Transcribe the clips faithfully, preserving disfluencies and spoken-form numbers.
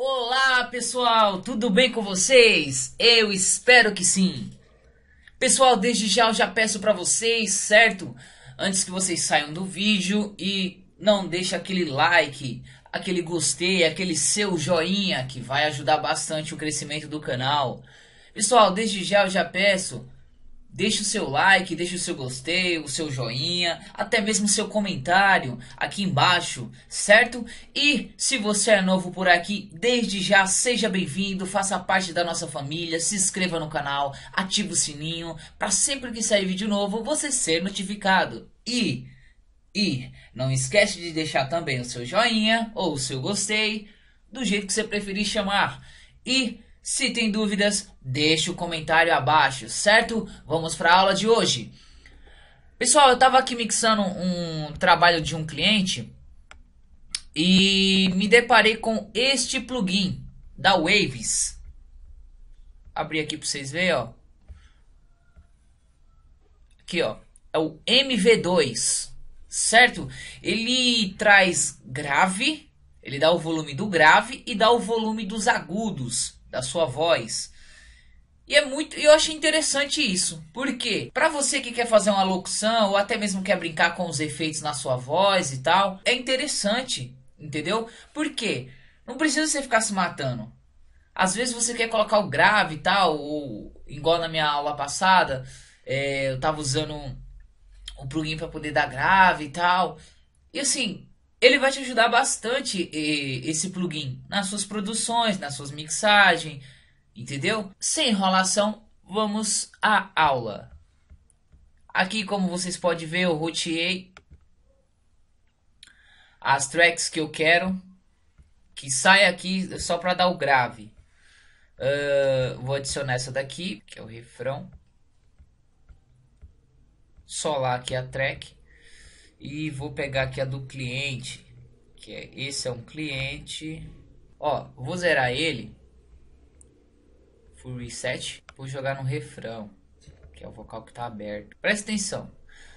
Olá pessoal, tudo bem com vocês? Eu espero que sim. Pessoal, desde já eu já peço para vocês, certo? Antes que vocês saiam do vídeo e não deixe aquele like, aquele gostei, aquele seu joinha que vai ajudar bastante o crescimento do canal. Pessoal, desde já eu já peço, deixe o seu like, deixe o seu gostei, o seu joinha, até mesmo o seu comentário aqui embaixo, certo? E se você é novo por aqui, desde já seja bem-vindo, faça parte da nossa família, se inscreva no canal, ative o sininho, para sempre que sair vídeo novo, você ser notificado. E, e não esquece de deixar também o seu joinha ou o seu gostei, do jeito que você preferir chamar. E se tem dúvidas, deixe o comentário abaixo, certo? Vamos para a aula de hoje. Pessoal, eu estava aqui mixando um trabalho de um cliente e me deparei com este plugin da Waves. Abri aqui para vocês verem, ó. Aqui, ó, é o M V dois, certo? Ele traz grave, ele dá o volume do grave e dá o volume dos agudos da sua voz. E é muito, eu achei interessante isso, porque para você que quer fazer uma locução ou até mesmo quer brincar com os efeitos na sua voz e tal, é interessante, entendeu? Porque não precisa você ficar se matando. Às vezes você quer colocar o grave e tal, ou igual na minha aula passada, é, eu tava usando um, um plugin para poder dar grave e tal. E assim, ele vai te ajudar bastante, esse plugin, nas suas produções, nas suas mixagens, entendeu? Sem enrolação, vamos à aula. Aqui, como vocês podem ver, eu roteei as tracks que eu quero, que sai aqui só para dar o grave. Uh, vou adicionar essa daqui, que é o refrão. Solar aqui a track. E vou pegar aqui a do cliente, que é, esse é um cliente. Ó, vou zerar ele. Full reset. Vou jogar no refrão, que é o vocal que tá aberto. Presta atenção.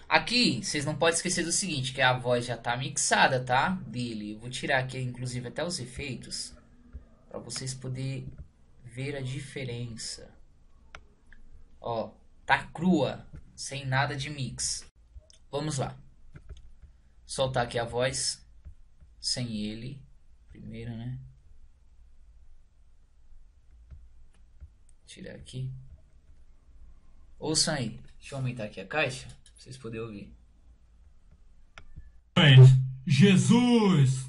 Aqui, vocês não podem esquecer do seguinte, que a voz já tá mixada, tá? Dele. Eu vou tirar aqui, inclusive, até os efeitos, para vocês poderem ver a diferença. Ó, tá crua, sem nada de mix. Vamos lá. Soltar aqui a voz sem ele primeiro, né? Tirar aqui. Ouçam aí. Deixa eu aumentar aqui a caixa pra vocês poderem ouvir. Jesus,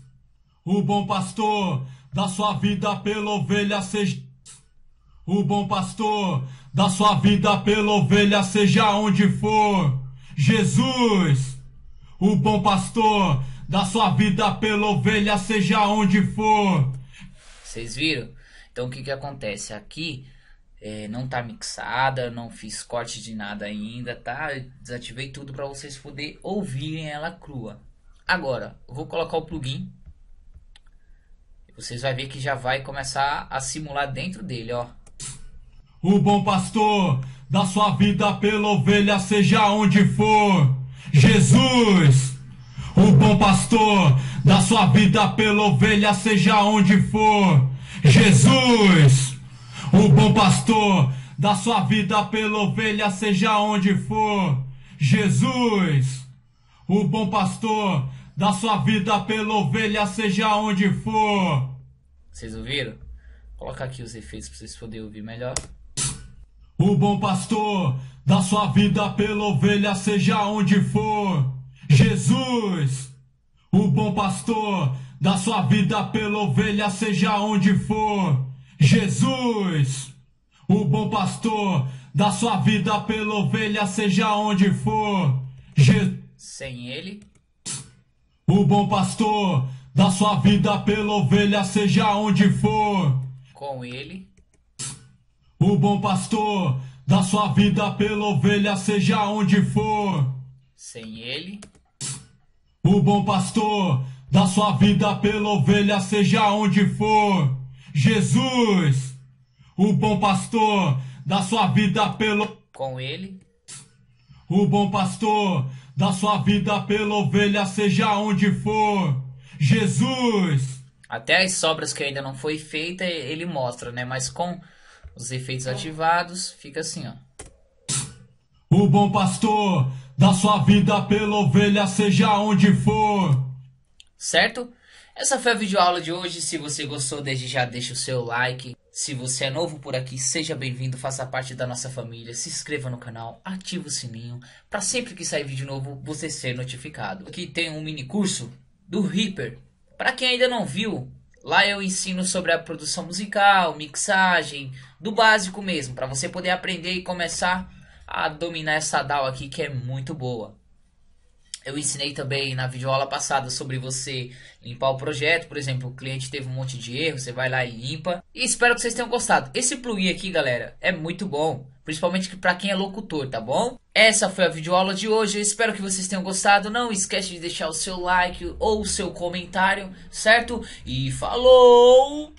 o bom pastor da sua vida pela ovelha seja. O bom pastor da sua vida pela ovelha seja onde for. Jesus, o bom pastor da sua vida pela ovelha, seja onde for. Vocês viram? Então o que que acontece? Aqui é, não tá mixada, não fiz corte de nada ainda, tá? Eu desativei tudo para vocês poderem ouvirem ela crua. Agora, eu vou colocar o plugin. Vocês vão ver que já vai começar a simular dentro dele, ó. O bom pastor da sua vida pela ovelha, seja onde for. Jesus, o bom pastor da sua vida pela ovelha, seja onde for. Jesus, o bom pastor da sua vida pela ovelha, seja onde for. Jesus, o bom pastor da sua vida pela ovelha, seja onde for. Vocês ouviram? Coloca aqui os efeitos para vocês poderem ouvir melhor. O bom pastor da sua vida pela ovelha, seja onde for. Jesus, o bom pastor da sua vida pela ovelha, seja onde for. Jesus, o bom pastor da sua vida pela ovelha, seja onde for. Je... Sem ele. O bom pastor da sua vida pela ovelha, seja onde for. Com ele. O bom pastor da sua vida pela ovelha, seja onde for. Sem ele. O bom pastor da sua vida pela ovelha, seja onde for. Jesus, o bom pastor da sua vida pelo... Com ele. O bom pastor da sua vida pela ovelha, seja onde for. Jesus, Até as sobras que ainda não foi feita, ele mostra, né? Mas com os efeitos ativados, fica assim, ó. O bom pastor da sua vida pela ovelha, seja onde for. Certo? Essa foi a videoaula de hoje. Se você gostou, desde já deixa o seu like. Se você é novo por aqui, seja bem-vindo, faça parte da nossa família, se inscreva no canal, ative o sininho, para sempre que sair vídeo novo, você ser notificado. Aqui tem um mini curso do Reaper. Para quem ainda não viu, lá eu ensino sobre a produção musical, mixagem, do básico mesmo, para você poder aprender e começar a dominar essa D A W aqui, que é muito boa. Eu ensinei também na videoaula passada sobre você limpar o projeto. Por exemplo, o cliente teve um monte de erro, você vai lá e limpa. E espero que vocês tenham gostado. Esse plugin aqui, galera, é muito bom. Principalmente para quem é locutor, tá bom? Essa foi a videoaula de hoje. Eu espero que vocês tenham gostado. Não esquece de deixar o seu like ou o seu comentário, certo? E falou!